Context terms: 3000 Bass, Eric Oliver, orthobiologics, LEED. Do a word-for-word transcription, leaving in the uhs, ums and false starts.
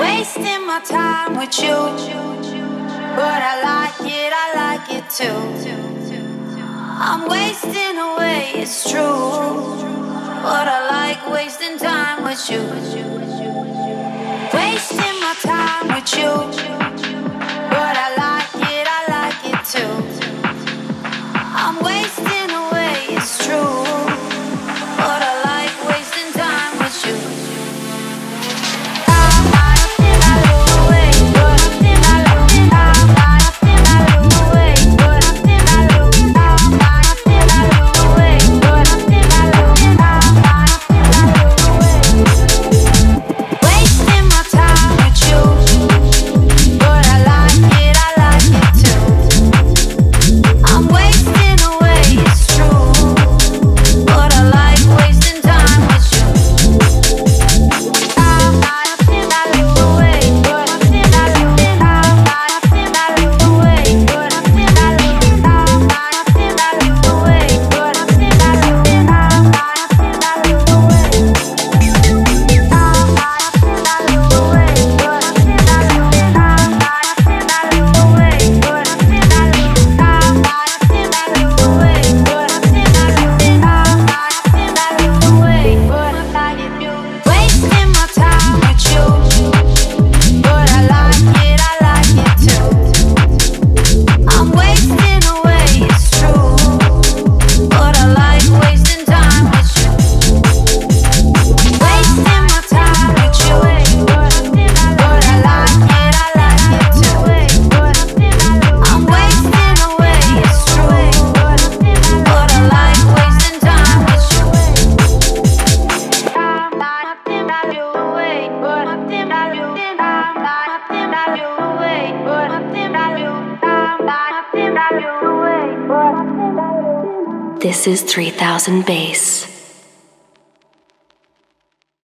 Wasting my time with you, but I like it, I like it too. I'm wasting away, it's true, but I like wasting time with you. Wasting my time with you, but I like it, I like it too. I'm wasting away, it's true, but I like wasting time with you. This is three thousand Bass.